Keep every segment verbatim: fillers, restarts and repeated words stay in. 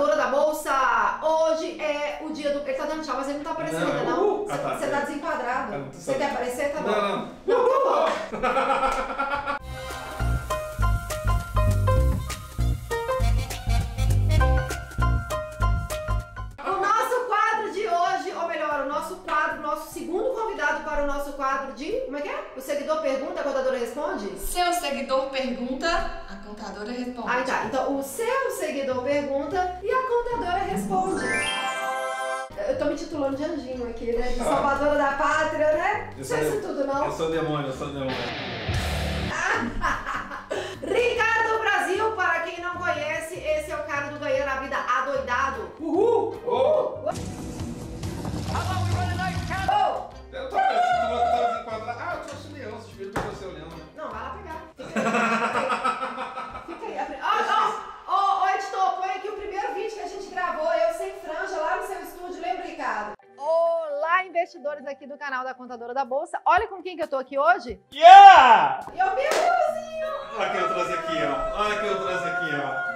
Contadora da Bolsa. Hoje é o dia do... Ele tá dando tchau, mas ele não tá aparecendo ainda, não. Uhul. Você ah, tá, tá desenquadrado. Tá, você quer aparecer? Tá bom. Não, não. Uhul. Tá bom. Para o nosso quadro de... Como é que é? O seguidor pergunta, a contadora responde? Seu seguidor pergunta, a contadora responde. Aí tá, então o seu seguidor pergunta e a contadora responde. Eu tô me titulando de anjinho aqui, né? De ah. salvadora da pátria, né? Não sei isso tudo, não. Eu sou demônio, eu sou demônio. Ricardo Brasil, para quem não conhece, esse é o cara do Ganhando a Vida Adoidado. Uhul! Oh! Oh! Eu tô pensando, eu tava desenquadrado. Ah, eu trouxe o leão, vocês viram que eu trouxe o leão, né? Não, vai lá pegar. Fica aí, fica aí. Ó, ó, ó, editor, põe aqui o primeiro vídeo que a gente gravou, eu sem franja, lá no seu estúdio, lembra, Ricardo? Olá, investidores aqui do canal da Contadora da Bolsa. Olha com quem que eu tô aqui hoje. Yeah! E o meu leãozinho! Olha que eu trouxe aqui, ó. Olha que eu trouxe aqui, ó.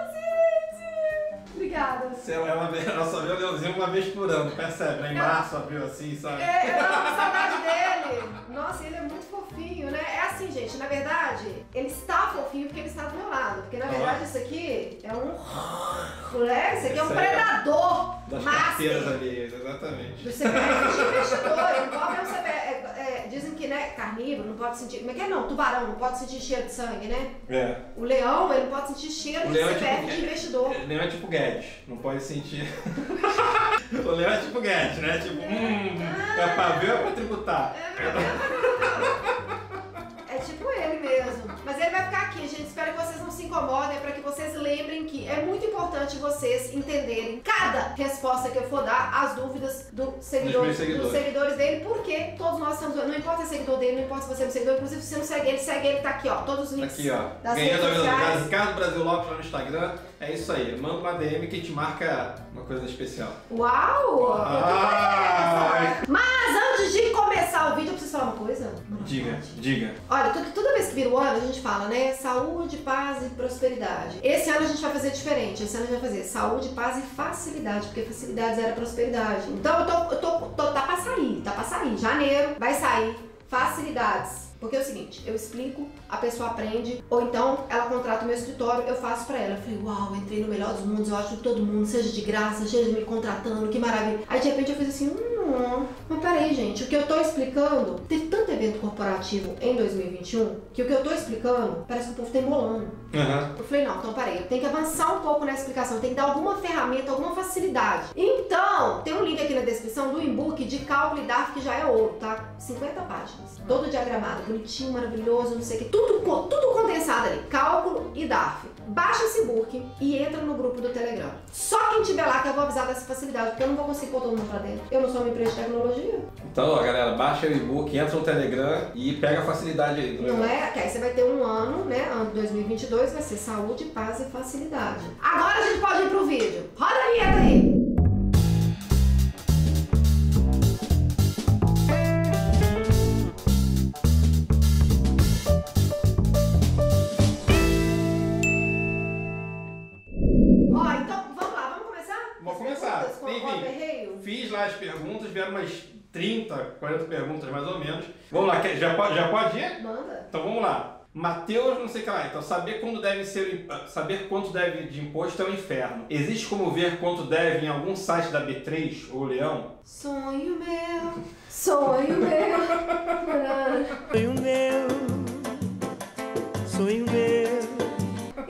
Obrigada. Ela só viu o leãozinho uma vez por ano, percebe? Lá em março abriu assim, sabe? É, eu tava com saudade dele. Nossa, ele é muito fofinho, né? É assim, gente, na verdade, ele está fofinho porque ele está do meu lado. Porque, na verdade, ah. isso aqui é um... Né? Isso aqui é um predador é das carteiras ali, exatamente. Do C P F de investidor, igual é o C P F. É, dizem que, né, carnívoro não pode sentir... Como é que é? Não, tubarão não pode sentir cheiro de sangue, né? É. O leão, ele não pode sentir cheiro de C P F de investidor. O leão é tipo Guedes, não pode sentir... O leão é tipo Guedes, né? Tipo, hum, é pra ver ou é pra tributar? É pra ver ou pra tributar. É tipo ele mesmo. Mas ele vai ficar aqui, gente. Espero que vocês não se incomodem, pra que vocês lembrem que é muito importante vocês entenderem cada resposta que eu for dar às dúvidas do seguidor, dos, seguidores. dos seguidores dele, porque todos nós estamos... Não importa se é seguidor dele, não importa se você é um seguidor, inclusive se você não segue ele, segue ele, tá aqui, ó. Todos os links aqui, ó. Das Ganhando a Vida do Ricardo Brasil Lopes lá no Instagram. É isso aí. Manda uma D M que te marca uma coisa especial. Uau! Ah, é. Mas antes de começar o vídeo, eu preciso falar uma coisa. Diga, Maravilha. diga. Olha, toda vez que vira o ano, a gente fala, né? Saúde, paz e prosperidade. Esse ano a gente vai fazer diferente. Esse ano a gente vai fazer saúde, paz e facilidade, porque facilidades era prosperidade. Então eu tô, eu tô, tô tá pra sair, tá pra sair. Janeiro vai sair facilidades. Porque é o seguinte, eu explico, a pessoa aprende, ou então ela contrata o meu escritório, eu faço pra ela. Eu falei, uau, entrei no melhor dos mundos, eu acho que todo mundo, seja de graça, seja me contratando, que maravilha. Aí de repente eu fiz assim, hum, mas peraí, gente, o que eu tô explicando, teve tanto evento corporativo em dois mil e vinte e um, que o que eu tô explicando, parece que o povo tá embolando. Uhum. Eu falei, não, então peraí, eu tenho que avançar um pouco na explicação, tem que dar alguma ferramenta, alguma facilidade. Então, tem um link aqui na descrição do e-book de cálculo DARF, que já é ouro, tá? cinquenta páginas, todo diagramado. Bonitinho, maravilhoso, não sei o que, tudo, tudo condensado ali, cálculo e DARF. Baixa esse book e entra no grupo do Telegram. Só quem tiver lá que eu vou avisar dessa facilidade, porque eu não vou conseguir pôr todo mundo pra dentro. Eu não sou uma empresa de tecnologia. Então, ó, galera, baixa o e-book, entra no Telegram e pega a facilidade aí. Não é? Que aí você vai ter um ano, né? Ano de dois mil e vinte e dois vai ser saúde, paz e facilidade. Agora a gente pode ir pro vídeo. Roda a vinheta aí! Fiz lá as perguntas, vieram umas trinta, quarenta perguntas mais ou menos. Vamos lá, já pode, já pode ir? Manda. Então vamos lá. Matheus, não sei o que lá. Então, saber quando deve ser, saber quanto deve de imposto é um inferno. Existe como ver quanto deve em algum site da B três ou Leão? Sonho meu, sonho meu, sonho meu, sonho meu.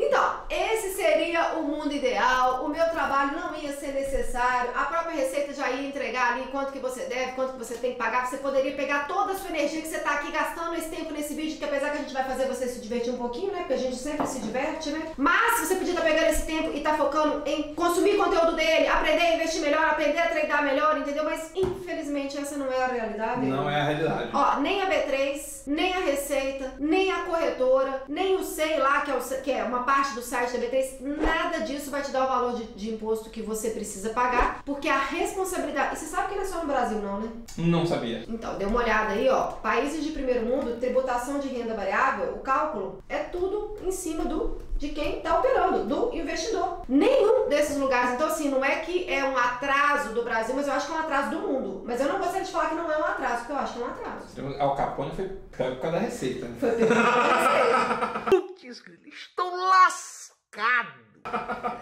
Então, esse seria o mundo ideal, o meu trabalho não ia ser necessário, a própria receita já ia entregar ali quanto que você deve, quanto que você tem que pagar, você poderia pegar toda a sua energia que você tá aqui gastando esse tempo nesse vídeo, que apesar que a gente vai fazer você se divertir um pouquinho, né, porque a gente sempre se diverte, né, mas você podia estar pegando esse tempo e tá focando em consumir conteúdo dele, aprender a investir melhor, aprender a treinar melhor, entendeu? Mas infelizmente essa não é a realidade. Não é a realidade. Ó, nem a B três, nem a receita, nem a corretora, nem o sei lá, que é, o, que é uma parte do site da B três, nada disso vai te dar o valor de, de imposto que você precisa pagar, porque a responsabilidade... E você sabe que não é só no Brasil, não, né? Não sabia. Então, dê uma olhada aí, ó. Países de primeiro mundo, tributação de renda variável, o cálculo, é tudo em cima do... de quem tá operando, do investidor. Nenhum... desses lugares. Então, assim, não é que é um atraso do Brasil, mas eu acho que é um atraso do mundo. Mas eu não gostaria de falar que não é um atraso, porque eu acho que é um atraso. Então, Al Capone foi pego por causa da receita, né? Foi pego por causa da receita. Estou lascado!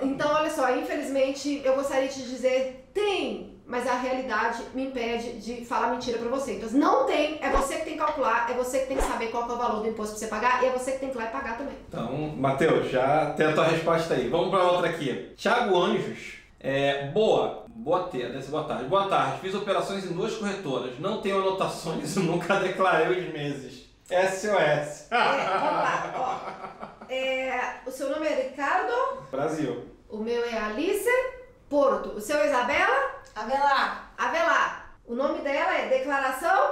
Então, olha só, infelizmente, eu gostaria de te dizer, tem, mas a realidade me impede de falar mentira pra você. Então, não tem, é você que tem que calcular, é você que tem que saber qual que é o valor do imposto pra você pagar, e é você que tem que ir lá e pagar também. Então, Matheus, já tem a tua resposta aí. Vamos pra outra aqui. Thiago Anjos, é, boa, boa tarde, boa tarde. Boa tarde, fiz operações em duas corretoras, não tenho anotações e nunca declarei os meses. S O S. É, vamos lá, ó. É, o seu nome é Ricardo Brasil. O meu é Alice Porto. O seu é Isabela Avelar. Avelar. O nome dela é Declaração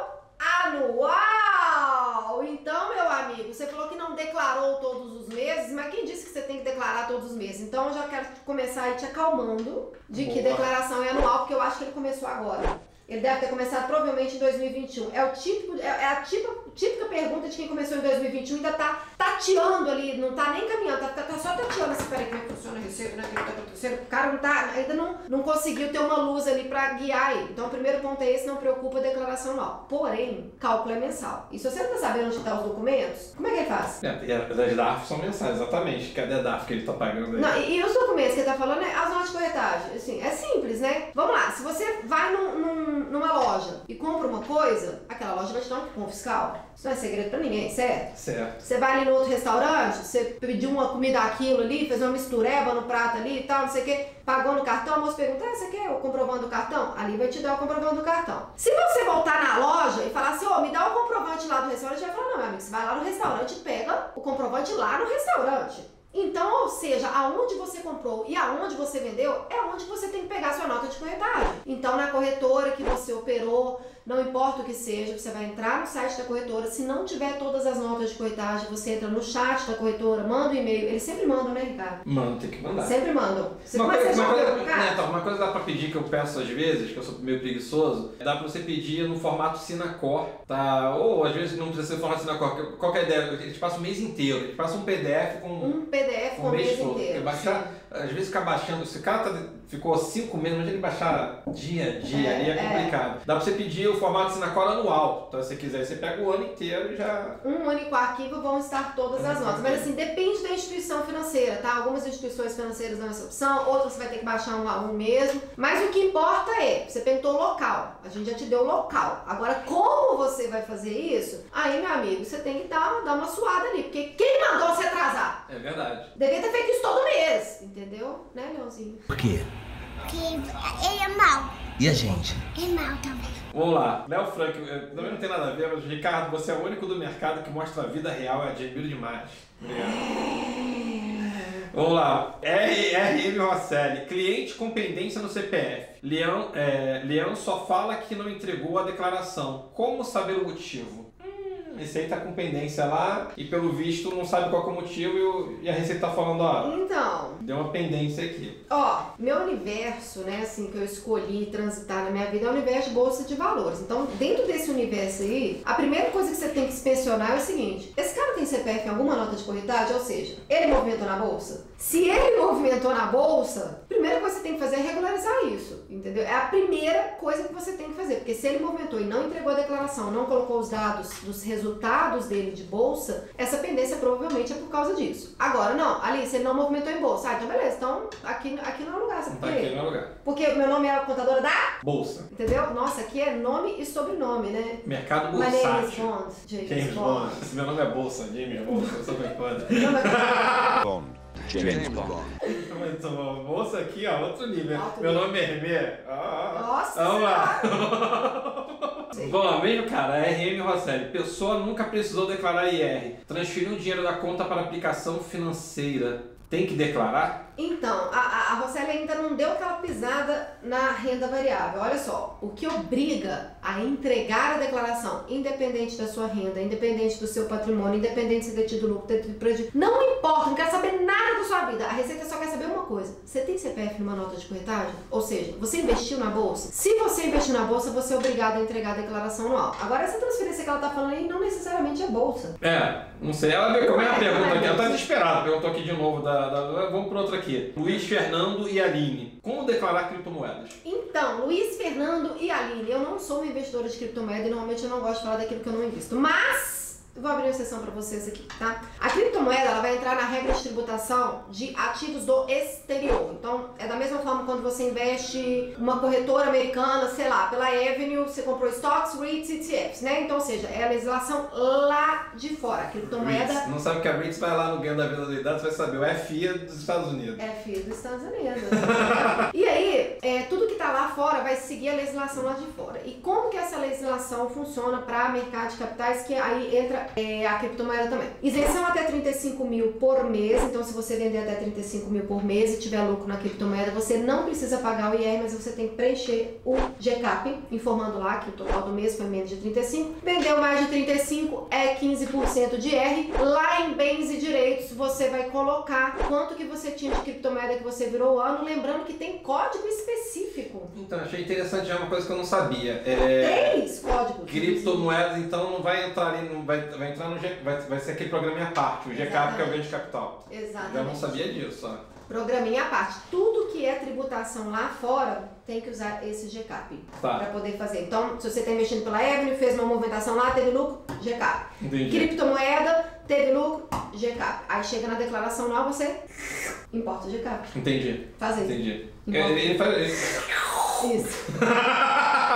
Anual. Então, meu amigo, você falou que não declarou todos os meses, mas quem disse que você tem que declarar todos os meses? Então, eu já quero começar aí te acalmando de Boa. que declaração é anual, porque eu acho que ele começou agora. Ele deve ter começado provavelmente em dois mil e vinte e um. É, o típico, é a típica, típica pergunta de quem começou em dois mil e vinte e um e ainda tá tateando ali, não tá nem caminhando, tá, tá, tá só tateando assim, peraí, como é que funciona a receita, né, o que tá acontecendo? O cara não tá, ainda não, não conseguiu ter uma luz ali pra guiar ele. Então o primeiro ponto é esse, não preocupa a declaração anual. Porém, cálculo é mensal. E se você não tá sabendo onde tá os documentos, como é que ele faz? É, as D A R F são mensais, exatamente. Cadê a D A R F que ele tá pagando aí? Não, e, e os documentos que ele tá falando é as notas de corretagem. Assim, é simples, né? Vamos lá, se você vai num, num numa loja e compra uma coisa, aquela loja vai te dar um cupom fiscal. Isso não é segredo pra ninguém, certo? Certo. Você vai ali no outro restaurante, você pediu uma comida aquilo ali, fez uma mistureba no prato ali e tal, não sei o que, pagou no cartão, o moço pergunta, ah, você quer o comprovante do cartão? Ali vai te dar o comprovante do cartão. Se você voltar na loja e falar assim, ô, oh, me dá o comprovante lá do restaurante, vai falar, não, meu amigo, você vai lá no restaurante e pega o comprovante lá no restaurante. Então, ou seja, aonde você comprou e aonde você vendeu é onde você tem que pegar a sua nota de corretagem. Então, na corretora que você operou, não importa o que seja, você vai entrar no site da corretora. Se não tiver todas as notas de corretagem, você entra no chat da corretora, manda um e-mail. Eles sempre mandam, né, Ricardo? Mandam, tem que mandar. Sempre mandam. Você uma, coisa, uma, coisa, né, então, uma coisa dá pra pedir que eu peço às vezes, que eu sou meio preguiçoso, dá pra você pedir no formato Sinacor, tá? Ou às vezes não precisa ser no formato Sinacor. Qual que é a ideia? Eles passam o mês inteiro, eles passam um P D F com... Um P D F. P D F com o mês inteiro. Às vezes ficar baixando, se o cara tá, ficou cinco meses, mas ele baixar dia a dia, é, aí é complicado. É. Dá pra você pedir o formato Sinacor anual. Então, se você quiser, você pega o ano inteiro e já... Um único arquivo vão estar todas as notas. Mas assim, depende da instituição financeira, tá? Algumas instituições financeiras dão essa opção, outras você vai ter que baixar um a um mesmo. Mas o que importa é, você perguntou o local, a gente já te deu o local. Agora, como você vai fazer isso? Aí, meu amigo, você tem que dar, dar uma suada ali, porque quem mandou você atrasar? É verdade. Devia ter feito isso todo mês, entendeu? Entendeu? Né, Leãozinho? Por quê? Porque ele é mau. E a gente? É mau também. Vamos lá. Mel Frank, também não tem nada a ver, mas Ricardo, você é o único do mercado que mostra a vida real, é admiro demais. Obrigado. Vamos lá. R. R. Rosselli, cliente com pendência no C P F. Leão, é, Leão só fala que não entregou a declaração. Como saber o motivo? Esse aí tá com pendência lá e pelo visto não sabe qual é o motivo e, o, e a receita tá falando, ó, então, deu uma pendência aqui. Ó, meu universo, né, assim, que eu escolhi transitar na minha vida é o universo de bolsa de valores. Então, dentro desse universo aí, a primeira coisa que você tem que inspecionar é o seguinte, esse cara tem C P F em alguma nota de corretagem? Ou seja, ele movimentou na bolsa? Se ele movimentou na bolsa, a primeira coisa que você tem que fazer é regularizar isso, entendeu? É a primeira coisa que você tem que fazer, porque se ele movimentou e não entregou a declaração, não colocou os dados dos resultados, resultados dele de bolsa, essa pendência provavelmente é por causa disso. Agora, não, Alice, ele não movimentou em bolsa. Ah, então beleza, então aqui, aqui não é lugar, sabe por quê? Aqui não é lugar. Porque meu nome é Contadora da Bolsa. Entendeu? Nossa, aqui é nome e sobrenome, né? Mercado Bolsátil. James Bond. James, James Bond. Bond. Meu nome é Bolsa, James Bolsa, eu sou bem foda. Bond. James Bond. Muito bom. Bolsa aqui, ó, outro nível. Alto meu nível. Nome é Hermê. Ah, nossa, vamos lá. Bom, mesmo cara, R M Rosselli, pessoa nunca precisou declarar I R, transferiu o dinheiro da conta para aplicação financeira, tem que declarar? Então, a, a Rosselli ainda não deu aquela pisada na renda variável. Olha só, o que obriga a entregar a declaração, independente da sua renda, independente do seu patrimônio, independente se ter tido lucro, ter tido prejuízo, não importa, não quer saber nada da sua vida, a Receita só quer saber uma coisa. coisa, você tem C P F numa nota de corretagem? Ou seja, você investiu na bolsa? Se você investiu na bolsa, você é obrigado a entregar a declaração anual. Agora, essa transferência que ela tá falando aí não necessariamente é bolsa. É, não sei. Ela veio com é a pergunta aqui. Ela tá desesperada. Perguntou aqui de novo. Da, da... Vamos para outra aqui. Luiz Fernando e Aline. Como declarar criptomoedas? Então, Luiz Fernando e Aline, eu não sou uma investidora de criptomoeda e normalmente eu não gosto de falar daquilo que eu não invisto. Mas... eu vou abrir uma sessão para vocês aqui, tá? A criptomoeda, ela vai entrar na regra de tributação de ativos do exterior. Então, é da mesma forma quando você investe uma corretora americana, sei lá, pela Avenue, você comprou stocks, REITs e E T Fs, né? Então, ou seja, é a legislação lá de fora. A criptomoeda... REITs. Não sabe que a REITs vai lá no ganho da vida da idade, você vai saber. O F I A dos Estados Unidos. É F I A dos Estados Unidos. E aí, é, tudo que tá lá fora vai seguir a legislação lá de fora. E como que essa legislação funciona para mercado de capitais, que aí entra É a criptomoeda também. Isenção até trinta e cinco mil por mês. Então, se você vender até trinta e cinco mil por mês e tiver lucro na criptomoeda, você não precisa pagar o I R, mas você tem que preencher o G C A P, informando lá que o total do mês foi menos de trinta e cinco. Vendeu mais de trinta e cinco, é quinze por cento de I R. Lá em bens e direitos, você vai colocar quanto que você tinha de criptomoeda que você virou o ano, lembrando que tem código específico. Então, achei interessante, é uma coisa que eu não sabia. É... Três códigos. Criptomoedas, então, não vai entrar ali, não vai Vai, entrar no G... vai, vai ser aquele programinha à parte, o G C A P, que é o ganho de capital. Exatamente. Eu não sabia disso, só. Programinha à parte. Tudo que é tributação lá fora tem que usar esse G C A P, tá, para poder fazer. Então, se você está investindo pela Avenue, fez uma movimentação lá, teve lucro, G C A P. Entendi. Criptomoeda, teve lucro, G C A P. Aí chega na declaração lá, você importa o G C A P. Entendi. Faz isso. Entendi. Ele, ele faz isso. Isso.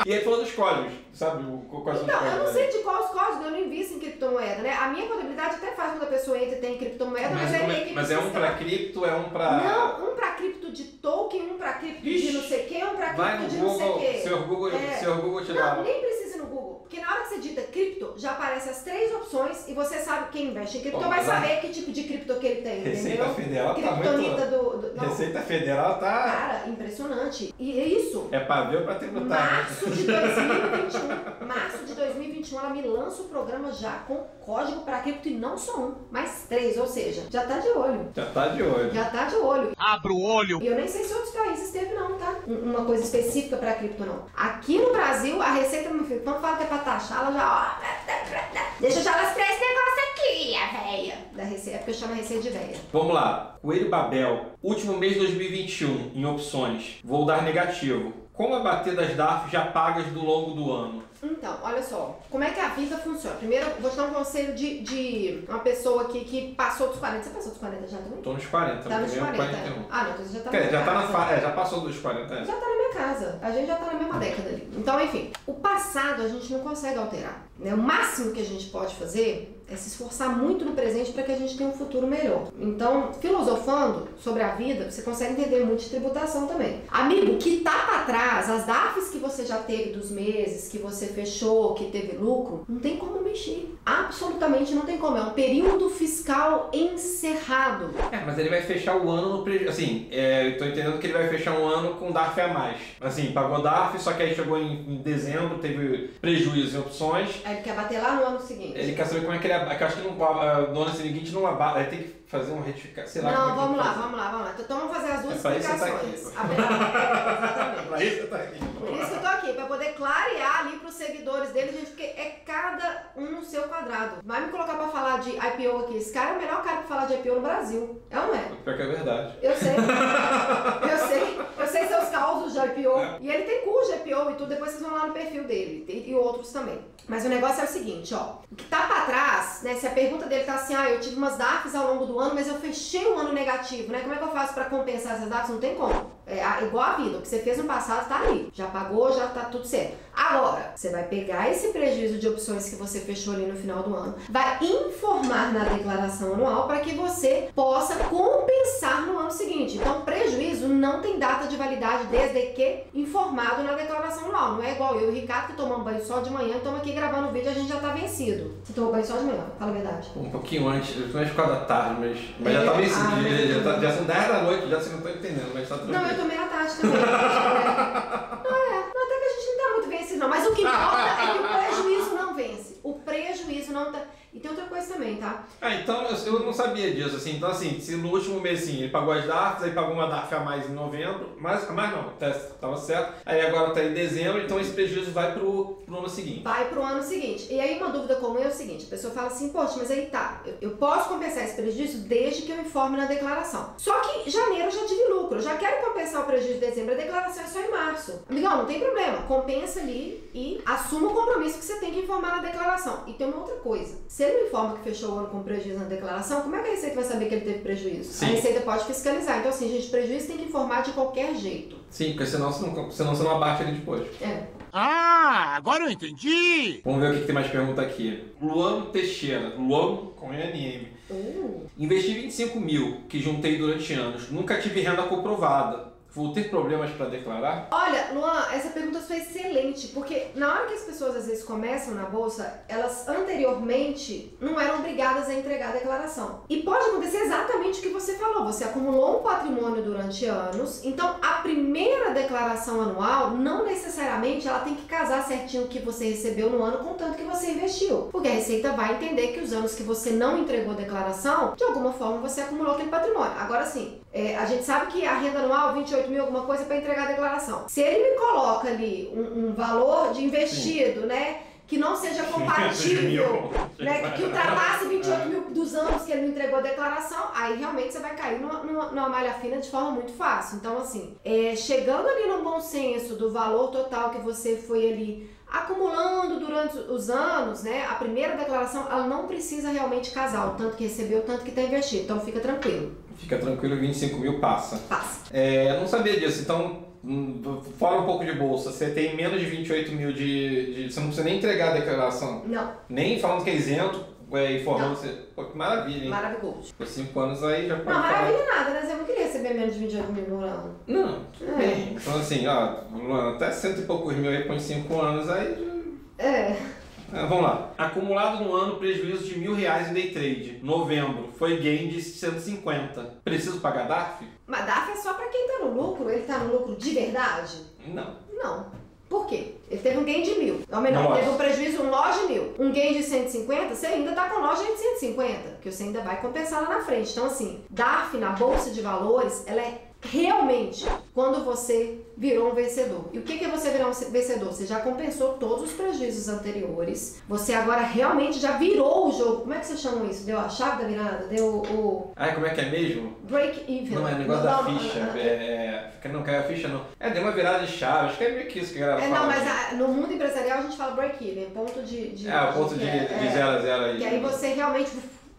E aí falou dos códigos, sabe? Quais então, códigos, eu não sei de quais códigos, eu não invisto em criptomoeda, né? A minha contabilidade até faz quando a pessoa entra e tem criptomoeda, mas, mas é meio que... Mas é um pra cripto, é um pra... Não, um pra cripto de token, um pra cripto Ixi, de não sei o quê, um pra cripto de Google, não sei o quê. Senhor Google, é. Senhor Google te dá... Não, nem precisa ir no Google, porque na hora que você digita cripto, já aparecem as três opções e você sabe quem investe em cripto, oh, vai saber que tipo de cripto que ele tem, Receita entendeu? Federal Criptonita tá muito... do... do não. Receita Federal tá... Cara, impressionante. E isso... É pavio pra tributar, né? De dois mil e vinte e um, março de dois mil e vinte e um, ela me lança o programa já com código para cripto e não só um, mas três, ou seja, já tá de olho. Já tá de olho. Já tá de olho. Abra o olho. E eu nem sei se outros países teve não, tá? Uma coisa específica para cripto não. Aqui no Brasil, a Receita, meu filho, quando fala que é pra taxar, ela já, ó, deixa já nas três negócios aqui, a véia. Da Receita, é porque eu chamo a Receita de véia. Vamos lá. Coelho Babel, último mês de dois mil e vinte e um, em opções, vou dar negativo. Como abater das D A R F já pagas do longo do ano? Então, olha só, como é que a vida funciona? Primeiro, vou te dar um conselho de, de uma pessoa aqui que passou dos quarenta. Você passou dos quarenta já também? Tô nos quarenta. Tá nos quarenta. quarenta e um. Ah, não, então você já tá na é, minha já casa. Tá na fa... é, já passou dos quarenta. É. Já tá na minha casa. A gente já tá na mesma década ali. Então, enfim, o passado a gente não consegue alterar, né? O máximo que a gente pode fazer é se esforçar muito no presente para que a gente tenha um futuro melhor. Então, filosofando sobre a vida, você consegue entender muito de tributação também. Amigo, que tá pra trás, as D A Fs que você já teve dos meses, que você fechou, que teve lucro, não tem como mexer. Absolutamente não tem como. É um período fiscal encerrado. É, mas ele vai fechar o ano no prejuízo. Assim, é, eu tô entendendo que ele vai fechar um ano com D A R F a mais. Assim, pagou D A R F, só que aí chegou em, em dezembro, teve prejuízo em opções. Aí ele quer bater lá no ano seguinte. Ele quer saber como é que ele Eu acho que não, no ano seguinte não abate, aí tem que fazer um retificar, sei lá. Não, vamos lá, vamos lá, vamos lá. Então vamos fazer as duas explicações. Pra isso eu tô aqui. Por isso que eu tô aqui, pra poder clarear ali pros seguidores dele, gente, porque é cada um no seu quadrado. Vai me colocar pra falar de I P O aqui. Esse cara é o melhor cara pra falar de I P O no Brasil. É ou não é? Pior que é verdade. Eu sei. Eu sei. Eu sei seus causos de I P O. É. E ele tem curso de I P O e tudo, depois vocês vão lá no perfil dele. E outros também. Mas o negócio é o seguinte, ó. O que tá pra trás, né? Se a pergunta dele tá assim, ah, eu tive umas D A Fs ao longo do ano, mas eu fechei o ano negativo, né? Como é que eu faço pra compensar essas D A Fs? Não tem como. É igual a vida, o que você fez no passado tá ali. Já pagou, já tá tudo certo. Agora, você vai pegar esse prejuízo de opções que você fechou ali no final do ano, vai informar na declaração anual para que você possa compensar no ano seguinte. Então, prejuízo não tem data de validade desde que informado na declaração anual. Não é igual eu e o Ricardo que tomamos banho só de manhã e estamos aqui gravando o vídeo e a gente já tá vencido. Você tomou banho só de manhã, fala a verdade. Um pouquinho antes, antes de quatro da tarde, mas, mas é, já tá vencido. Ah, já, já, já são dez da noite, já você não tá entendendo, mas tá tranquilo. Não, eu tomei a tarde também. Não é, não, até que a gente não tá muito vencido não, mas o que importa é que o prejuízo não vence. O prejuízo não tá... E tem outra coisa Brokers também, tá? Ah, então eu não sabia disso, assim. Então, assim, se no último mês, sim, ele pagou as D A Rfs, aí pagou uma D A R F a mais em novembro, mas, mas não, estava certo. Aí agora está em dezembro, então esse prejuízo vai para o ano seguinte. Vai para o ano seguinte. E aí uma dúvida comum é o seguinte, a pessoa fala assim, poxa, mas aí tá, eu, eu posso compensar esse prejuízo desde que eu informe na declaração. Só que em janeiro eu já tive lucro, eu já quero compensar o prejuízo de dezembro, a declaração é só em março. Amigão, não tem problema, compensa ali e assuma o compromisso que você tem que informar na declaração. E tem uma outra coisa, se ele não informa que fechou o ano com prejuízo na declaração, como é que a Receita vai saber que ele teve prejuízo? Sim. A Receita pode fiscalizar, então assim, gente, prejuízo tem que informar de qualquer jeito. Sim, porque senão você não, senão você não abate ele depois. É. Ah, agora eu entendi! Vamos ver o que tem mais pergunta aqui. Luano Teixeira, Luano com N M. Uh. Investi vinte e cinco mil que juntei durante anos, nunca tive renda comprovada. Vou ter problemas para declarar? Olha, Luan, essa pergunta foi excelente, porque na hora que as pessoas às vezes começam na bolsa, elas anteriormente não eram obrigadas a entregar a declaração. E pode acontecer exatamente o que você falou, você acumulou um patrimônio durante anos, então a primeira declaração anual, não necessariamente ela tem que casar certinho o que você recebeu no ano com o tanto que você investiu, porque a Receita vai entender que os anos que você não entregou a declaração, de alguma forma você acumulou aquele patrimônio. Agora sim, é, a gente sabe que a renda anual, vinte e oito mil, alguma coisa para entregar a declaração. Se ele me coloca ali um, um valor de investido, sim, né, que não seja compatível, né, que ultrapasse vinte e oito mil dos anos que ele não entregou a declaração, aí realmente você vai cair numa, numa, numa malha fina de forma muito fácil. Então, assim, é, chegando ali no bom senso do valor total que você foi ali acumulando durante os anos, né, a primeira declaração, ela não precisa realmente casar o tanto que recebeu, o tanto que está investido. Então, fica tranquilo. Fica tranquilo, vinte e cinco mil passa. Passa. É, não sabia disso, então, fora um pouco de bolsa, você tem menos de vinte e oito mil de, de... Você não precisa nem entregar a declaração? Não. Nem falando que é isento, é, informando você... Pô, que maravilha, hein? Maravilha Gold. Por cinco anos aí já pode... Não, maravilha falar... nada, né? Eu não queria receber menos de vinte e oito mil no ano. Não, tudo é. Bem. Então assim, ó, Luana, até cento e poucos mil aí põe cinco anos, aí já... É... Ah, vamos lá. Acumulado no ano, prejuízo de mil reais em day trade. Novembro, foi gain de cento e cinquenta. Preciso pagar D A R F? Mas D A R F é só pra quem tá no lucro. Ele tá no lucro de verdade? Não. Não. Por quê? Ele teve um gain de mil. Ou melhor, ele teve um prejuízo, um loss de mil. Um gain de cento e cinquenta, você ainda tá com loss de cento e cinquenta. Que você ainda vai compensar lá na frente. Então assim, D A R F na bolsa de valores, ela é realmente quando você virou um vencedor. E o que é você virar um vencedor? Você já compensou todos os prejuízos anteriores, você agora realmente já virou o jogo. Como é que vocês chamam isso? Deu a chave da virada? Deu o... Ah, como é que é mesmo? Break even. Não, é negócio da ficha. É... Não caiu a ficha, não. É, deu uma virada de chave. Acho que é meio que isso que a galera fala. É, não, mas a, no mundo empresarial a gente fala break even, ponto de... de é, o ponto de, é, de zero a zero aí. E aí você realmente...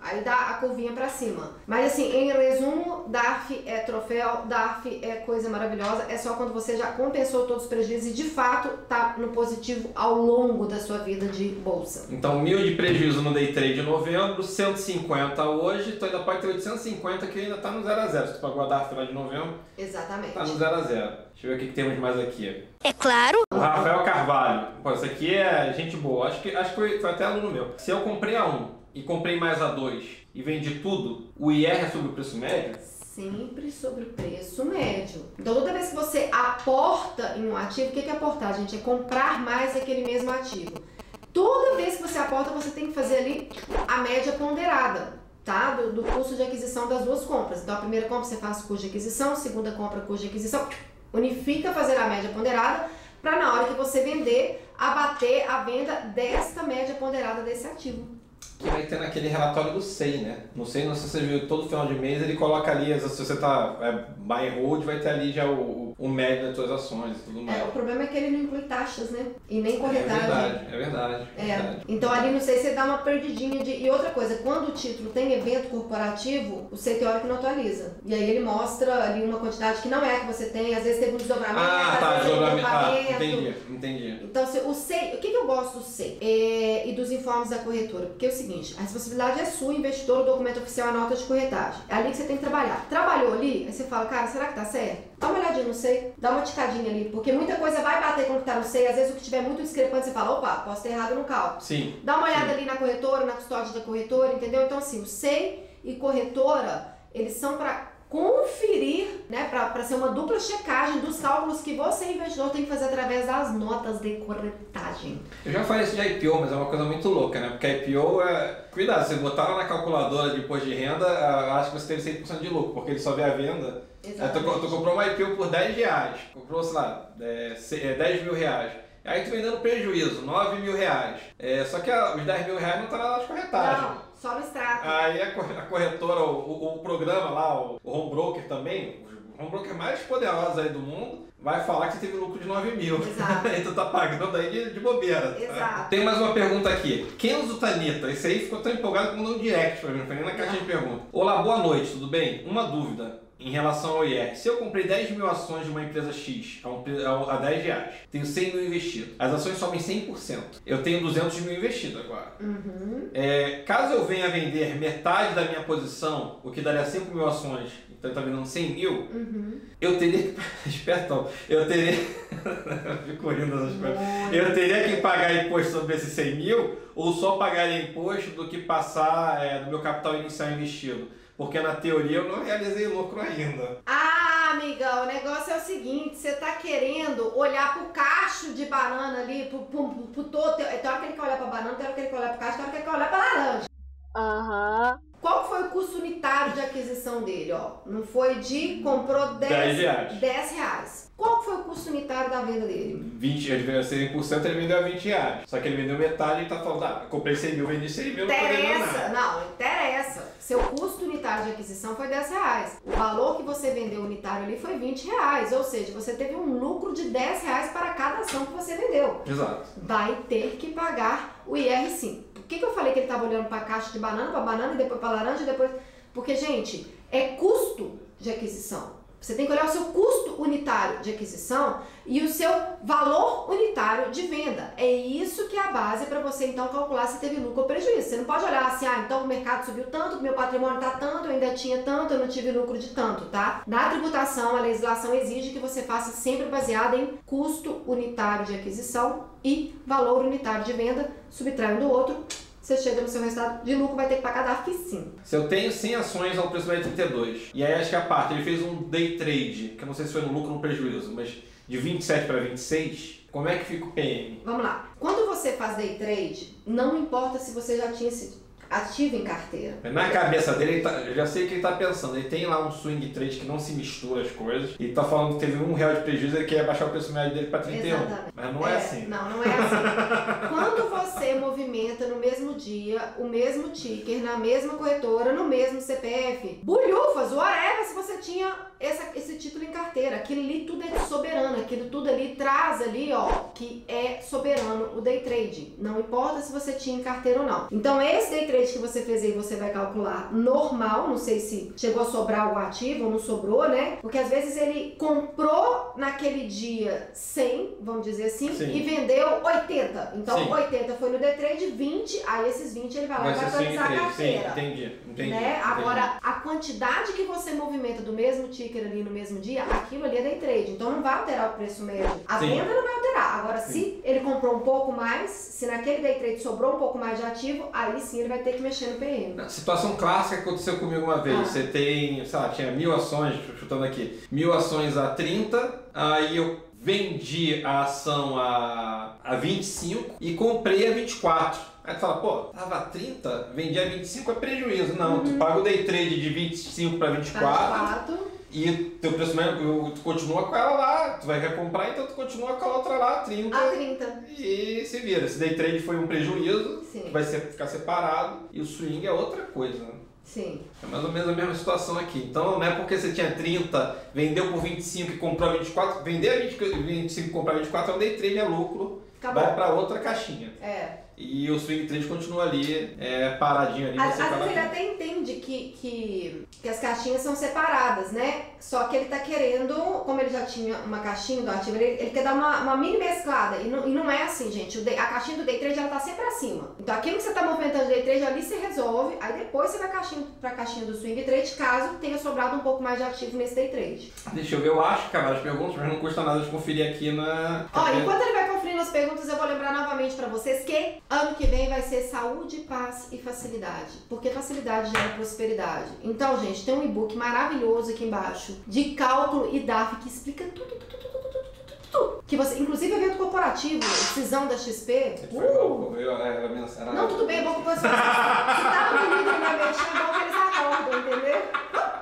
Aí dá a curvinha pra cima. Mas assim, em resumo, D A R F é troféu, D A R F é coisa maravilhosa. É só quando você já compensou todos os prejuízos e de fato tá no positivo ao longo da sua vida de bolsa. Então, mil de prejuízo no day trade de novembro, cento e cinquenta hoje, tu ainda pode ter oitocentos e cinquenta que ainda tá no zero a zero. Se tu pagou a D A R F lá de novembro, exatamente, tá no zero a zero. Deixa eu ver o que temos mais aqui. É claro. O Rafael Carvalho. Pô, isso aqui é gente boa. Acho que, acho que foi até aluno meu. Se eu comprei a um e comprei mais a dois e vendi tudo, o I R é sobre o preço médio? Sempre sobre o preço médio. Então toda vez que você aporta em um ativo, o que é aportar, gente? É comprar mais aquele mesmo ativo. Toda vez que você aporta, você tem que fazer ali a média ponderada, tá? Do, do custo de aquisição das duas compras. Então a primeira compra você faz o custo de aquisição, a segunda compra custo de aquisição, unifica fazer a média ponderada, para na hora que você vender, abater a venda desta média ponderada desse ativo. Que vai ter naquele relatório do S E I, né? No S E I, não sei se você viu, todo final de mês ele coloca ali, se você tá é, buy and hold, vai ter ali já o, o médio das suas ações e tudo mais. É, o problema é que ele não inclui taxas, né? E nem corretagem. É verdade, é verdade. É. verdade. Então ali no S E I você dá uma perdidinha de... E outra coisa, quando o título tem evento corporativo, o S E I teórico não atualiza. E aí ele mostra ali uma quantidade que não é a que você tem, às vezes teve um desdobramento. Ah, tá, desdobramento. Ah, entendi, entendi. Então o S E I, o que eu gosto do S E I é, e dos informes da corretora? Porque é o seguinte, a responsabilidade é sua, investidor, o documento oficial, a nota de corretagem. É ali que você tem que trabalhar. Trabalhou ali, aí você fala, cara, será que tá certo? Dá uma olhadinha no S E I, dá uma ticadinha ali, porque muita coisa vai bater com o que tá no S E I, às vezes o que tiver muito discrepante, você fala, opa, posso ter errado no cálculo. Sim. Dá uma olhada sim. ali na corretora, na custódia da corretora, entendeu? Então assim, o S E I e corretora, eles são para conferir, né, para ser uma dupla checagem dos cálculos que você, investidor, tem que fazer através das notas de corretagem. Eu já falei isso de I P O, mas é uma coisa muito louca, né? Porque a I P O é... Cuidado, se botar lá na calculadora de imposto de renda, acho que você teve cem por cento de lucro, porque ele só vê a venda. Exatamente. É, tu, tu comprou uma I P O por dez reais, comprou, sei lá, é, dez mil reais. Aí tu vem dando prejuízo, nove mil reais. É, só que a, os dez mil reais não tá na corretagem. Não, só no extrato. Aí a corretora, o, o, o programa lá, o Home Broker também, o Home Broker mais poderoso aí do mundo, vai falar que você teve lucro de nove mil. Exato. Aí tu tá pagando aí de, de bobeira. Exato. Tá? Tem mais uma pergunta aqui. Kenzo Tanita, esse aí ficou tão empolgado que mandou um direct pra mim, não foi nem na caixa de perguntas. Olá, boa noite, tudo bem? Uma dúvida em relação ao I R. Se eu comprei dez mil ações de uma empresa X a, um, a dez reais, tenho cem mil investido, as ações sobem cem por cento. Eu tenho duzentos mil investido agora. Uhum. É, caso eu venha vender metade da minha posição, o que daria cinco mil ações, então está vendendo cem mil, uhum. eu teria que... Espertão. Eu teria... Fico rindo essas coisas. Eu teria que pagar imposto sobre esses cem mil ou só pagaria imposto do que passar é, do meu capital inicial investido? Porque na teoria eu não realizei lucro ainda. Ah, amigão, o negócio é o seguinte, você tá querendo olhar pro cacho de banana ali, pro, pro, pro, pro todo... Tem hora que ele quer olhar pra banana, tem hora que ele quer olhar pro cacho, tem hora que ele quer olhar pra laranja. Aham. Uhum. Qual foi o custo unitário de aquisição dele, ó? Não foi de... comprou dez reais. dez reais. Qual foi o custo unitário da venda dele? vinte, ele vendeu cem por cento, ele vendeu a vinte reais. Só que ele vendeu metade e tá falando, ah, comprei cem mil, vendi cem mil, não tô vendendo nada. Não, não interessa. Seu custo unitário de aquisição foi dez reais. O valor que você vendeu unitário ali foi vinte reais. Ou seja, você teve um lucro de dez reais para cada ação que você vendeu. Exato. Vai ter que pagar o I R sim. Por que, que eu falei que ele estava olhando para a caixa de banana, para banana, depois para laranja, depois... Porque, gente, é custo de aquisição. Você tem que olhar o seu custo unitário de aquisição e o seu valor unitário de venda. É isso que é a base para você, então, calcular se teve lucro ou prejuízo. Você não pode olhar assim, ah, então o mercado subiu tanto, meu patrimônio está tanto, eu ainda tinha tanto, eu não tive lucro de tanto, tá? Na tributação, a legislação exige que você faça sempre baseado em custo unitário de aquisição e valor unitário de venda, subtraindo do outro. Você chega no seu resultado de lucro, vai ter que pagar D A R F sim. Se eu tenho cem ações ao preço de trinta e dois, e aí acho que a parte, ele fez um day trade, que eu não sei se foi no lucro ou no prejuízo, mas de vinte e sete para vinte e seis, como é que fica o P M? Vamos lá. Quando você faz day trade, não importa se você já tinha sido ativo em carteira. Na cabeça dele, ele tá, eu já sei o que ele tá pensando. Ele tem lá um swing trade que não se mistura as coisas. Ele tá falando que teve um real de prejuízo, ele quer baixar o preço médio dele para trinta e um. Exatamente. Mas não é, é assim. Não, não é assim. Quando você movimenta no mesmo dia, o mesmo ticker, na mesma corretora, no mesmo C P F, bulhufas, whatever, se você tinha essa, esse título em carteira. Aquilo ali tudo é soberano, aquilo tudo ali traz ali, ó, que é soberano o day trade. Não importa se você tinha em carteira ou não. Então esse day trade que você fez aí, você vai calcular normal, não sei se chegou a sobrar o ativo ou não sobrou, né? Porque às vezes ele comprou naquele dia cem, vamos dizer assim, sim, e vendeu oitenta. Então sim, oitenta foi no day trade, vinte, aí esses vinte ele vai lá e vai atualizar a carteira. Sim, entendi, entendi, né? Agora, entendi. A quantidade que você movimenta do mesmo ticker ali no mesmo dia, aquilo ali é day trade, então não vai alterar o preço médio. A sim, venda não vai alterar. Agora, sim, se ele comprou um pouco mais, se naquele day trade sobrou um pouco mais de ativo, aí sim ele vai ter que mexer no P M. Na situação clássica que aconteceu comigo uma vez, ah. você tem, sei lá, tinha mil ações, chutando aqui, mil ações a trinta, aí eu vendi a ação a, a vinte e cinco e comprei a vinte e quatro. Aí tu fala, pô, tava a trinta, vendi a vinte e cinco, é prejuízo. Não, uhum. tu paga o day trade de vinte e cinco para vinte e quatro. E teu preço médio, tu continua com ela lá, tu vai recomprar, então tu continua com a outra lá, a trinta. A trinta. E se vira. Se day trade foi um prejuízo, sim, vai ser, ficar separado. E o swing é outra coisa, né? Sim. É mais ou menos a mesma situação aqui. Então não é porque você tinha trinta, vendeu por vinte e cinco e comprou vinte e quatro, vender a vinte e cinco e comprar vinte e quatro é um day trade, é lucro. Acabou. Vai pra outra caixinha. É. E o swing trade continua ali, é, paradinho ali. Às vezes ele até entende que, que, que as caixinhas são separadas, né? Só que ele tá querendo, como ele já tinha uma caixinha do ativo, ele, ele quer dar uma, uma mini mesclada. E não, e não é assim, gente. O day, a caixinha do day trade, ela tá sempre acima. Então aquilo que você tá movimentando do day trade, ali se resolve. Aí depois você vai caixinha, pra caixinha do swing trade, caso tenha sobrado um pouco mais de ativo nesse day trade. Deixa eu ver, eu acho, cara, as perguntas, mas não custa nada de conferir aqui na... Ó, enquanto ele vai conferir minhas perguntas, eu vou lembrar novamente para vocês que ano que vem vai ser saúde, paz e facilidade, porque facilidade gera prosperidade. Então, gente, tem um e-book maravilhoso aqui embaixo de cálculo e D A R F que explica tudo, tudo, tudo, tudo, tudo, tudo. Que você, inclusive, evento corporativo, decisão da X P. Foi uh! Bom, eu, né, era não, tudo bem, é bom que você tá no livro, né, mexendo, é bom que eles acordam, entendeu?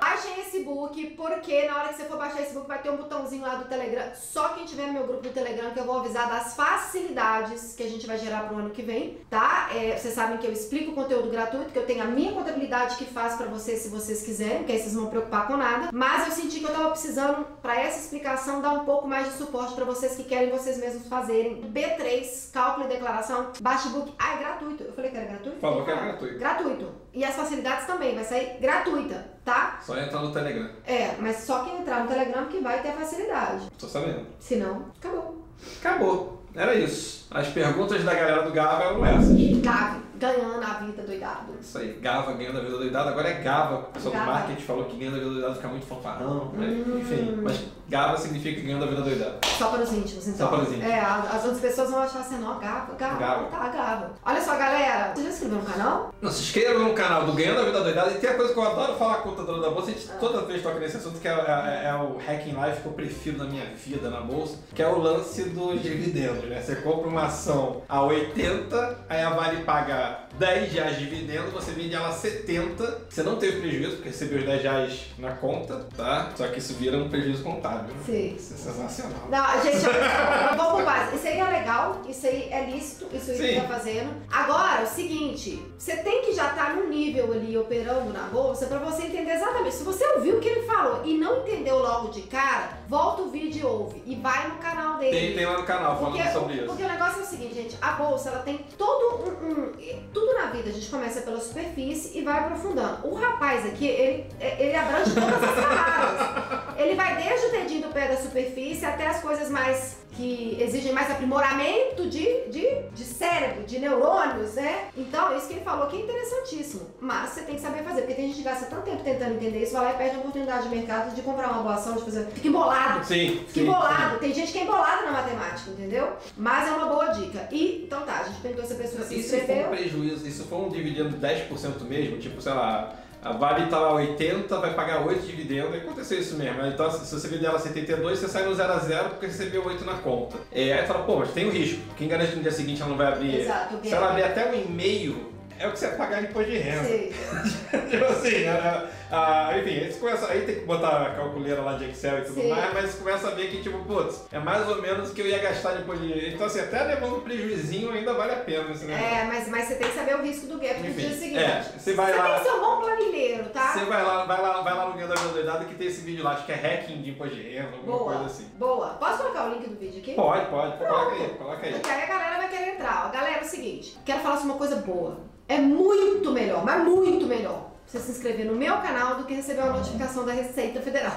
Baixem esse book, porque na hora que você for baixar esse book vai ter um botãozinho lá do Telegram. Só quem tiver no meu grupo do Telegram que eu vou avisar das facilidades que a gente vai gerar pro ano que vem, tá? É, vocês sabem que eu explico o conteúdo gratuito, que eu tenho a minha contabilidade que faz pra vocês se vocês quiserem, porque aí vocês não vão preocupar com nada. Mas eu senti que eu tava precisando, pra essa explicação, dar um pouco mais de suporte pra vocês que querem vocês mesmos fazerem. B três, cálculo e declaração, baixa o book. Ah, é gratuito. Eu falei que era gratuito? Falou que era gratuito. Gratuito. E as facilidades também, vai sair gratuita, tá? Só entrar no Telegram. É, mas só quem entrar no Telegram que vai ter facilidade. Tô sabendo. Se não, acabou. Acabou. Era isso. As perguntas da galera do Gava eram essas. Gava, ganhando a vida doidado. Isso aí, Gava ganhando a vida doidado. Agora é Gava. O pessoal do marketing falou que ganhando a vida doidado fica muito fanfarrão, né? Hum. Enfim. Mas Gava significa ganhando a vida doidado. Só para os íntimos, então. Só para os íntimos. É, as outras pessoas vão achar assim, não, Gava, Gava, Gava. Tá, Gava. Olha só, galera, você já se inscreveu no canal? Não, se inscreva no canal do Ganhando a Vida Doidado. E tem a coisa que eu adoro falar com a Contadora da Bolsa, a gente ah. toda vez toca nesse assunto, que é, é, é o Hacking Life que eu prefiro na minha vida, na bolsa, que é o lance dos dividendos. Você compra uma ação a oitenta, aí a Vale paga dez reais de dividendos, você vende ela a setenta, você não teve prejuízo, porque recebeu os dez reais na conta, tá? Só que isso vira um prejuízo contábil. Sim. Isso é sensacional. Não, gente, eu vou por base. Isso aí é legal, isso aí é lícito, isso aí que tá fazendo. Agora, é o seguinte, você tem que já estar tá num nível ali operando na bolsa pra você entender exatamente. Se você ouviu o que ele falou e não entendeu logo de cara, volta o vídeo e ouve. E vai no canal dele. Tem, tem lá no canal falando sobre. Porque o negócio é o seguinte, gente, a bolsa ela tem todo um, um... Tudo na vida a gente começa pela superfície e vai aprofundando. O rapaz aqui, ele, ele abrange todas as camadas. Ele vai desde o dedinho do pé da superfície até as coisas mais... que exigem mais aprimoramento de, de, de cérebro, de neurônios, né? Então, isso que ele falou que é interessantíssimo. Mas você tem que saber fazer, porque tem gente que gasta tanto tempo tentando entender isso, vai lá e perde a oportunidade de mercado de comprar uma boa ação, de fazer... Fica embolado. Sim. Fica sim, embolado. Sim. Tem gente que é embolada na matemática, entendeu? Mas é uma boa dica. E, então tá, a gente perguntou se a pessoa se inscreveu. Isso foi um prejuízo, isso foi um dividendo dez por cento mesmo, tipo, sei lá... A Vale tá lá oitenta, vai pagar oito de dividendos, aconteceu isso mesmo. Então, se você vender ela setenta e dois, você sai no zero a zero porque recebeu oito na conta. É, aí fala, pô, mas tem o risco. Quem garante que no dia seguinte ela não vai abrir? Exato, se ela abrir até um e-mail, é o que você vai pagar depois de renda. Tipo assim, era, a, enfim, aí, você começa, aí tem que botar a calculeira lá de Excel e tudo sim. mais, mas você começa a ver que, tipo, putz, é mais ou menos o que eu ia gastar depois de... Então, assim, até levando um prejuizinho ainda vale a pena esse negócio. É, mas, mas você tem que saber o risco do gap no dia seguinte. É, você vai você lá... tem que ser um bom planilheiro, tá? Você vai lá, vai lá, vai lá no Ganhando a Vida Doidado que tem esse vídeo lá, acho que é hacking de imposto de renda, alguma boa, coisa assim. Boa, posso colocar o link do vídeo aqui? Pode, pode, pronto. Coloca aí, coloca aí. Porque aí a galera vai querer entrar. Galera, é o seguinte, quero falar sobre uma coisa boa. É muito melhor, mas muito melhor você se inscrever no meu canal do que receber uma notificação da Receita Federal.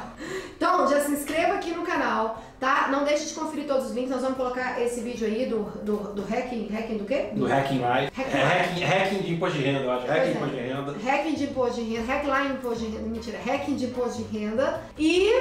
Então, já se inscreva aqui no canal, tá? Não deixe de conferir todos os links, nós vamos colocar esse vídeo aí do, do, do hacking, hacking do quê? Do hacking live. Hacking, é, hacking, hacking de imposto de renda, eu acho. Hacking é. de imposto de renda. Hacking de imposto de renda, hackline de imposto de renda, mentira, hacking de imposto de renda. E,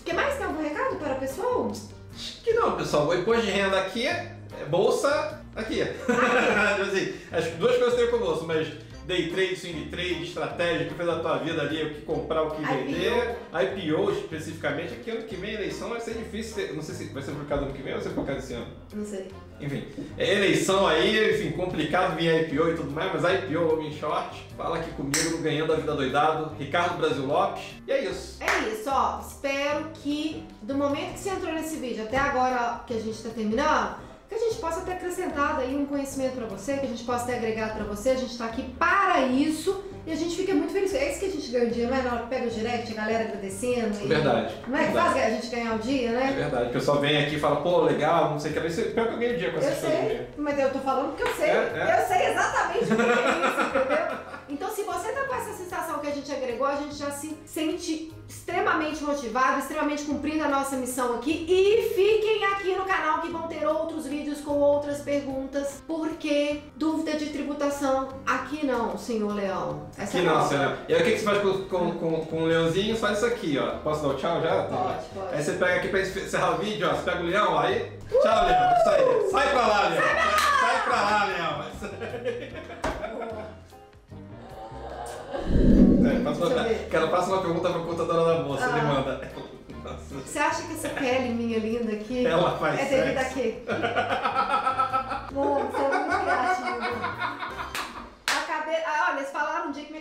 o que mais? Tem algum recado para o pessoal? Acho que não, pessoal. O imposto de renda aqui é bolsa... Aqui, assim, as duas coisas tem com o bolso, mas day trade, swing trade, estratégia, o que fez a tua vida ali, o que comprar, o que vender, I P O especificamente, aqui ano que vem a eleição vai ser difícil, não sei se vai ser publicado ano que vem ou vai ser publicado esse ano. Não sei. Enfim, é eleição aí, enfim, complicado vir I P O e tudo mais, mas I P O, homem short, fala aqui comigo no Ganhando a Vida Doidado, Ricardo Brasil Lopes, e é isso. É isso, ó, espero que do momento que você entrou nesse vídeo até agora que a gente tá terminando, que a gente possa ter acrescentado aí um conhecimento pra você, que a gente possa ter agregado pra você, a gente tá aqui para isso e a gente fica muito feliz. É isso que a gente ganha o dia, não é? Na hora que pega o direct, a galera agradecendo. E... Verdade. Não é que faz a gente ganhar o dia, né? É verdade. O pessoal vem aqui e fala, pô, legal, não sei o que. Isso é pior que eu ganho o dia com essas coisas. Eu sei, mas eu tô falando porque eu sei. É, é. Eu sei exatamente o que é isso, entendeu? Então, se você tá com essa sensação que a gente agregou, a gente já se sente extremamente motivado, extremamente cumprindo a nossa missão aqui. E fiquem aqui no canal que vão ter outros vídeos com outras perguntas, porque dúvida de tributação aqui não, senhor Leão. Essa aqui é não, senhor. E aí o que você faz com, com, com, com o Leãozinho? Faz isso aqui, ó. Posso dar o tchau já? Pode, pode. Aí você pega aqui pra encerrar o vídeo, ó. Você pega o Leão, aí... Tchau, Leão. Isso aí. Sai pra lá. que ela passa uma pergunta para a contadora da bolsa, ah. ele manda. Nossa. Você acha que essa pele minha linda aqui ela faz é devido a quê?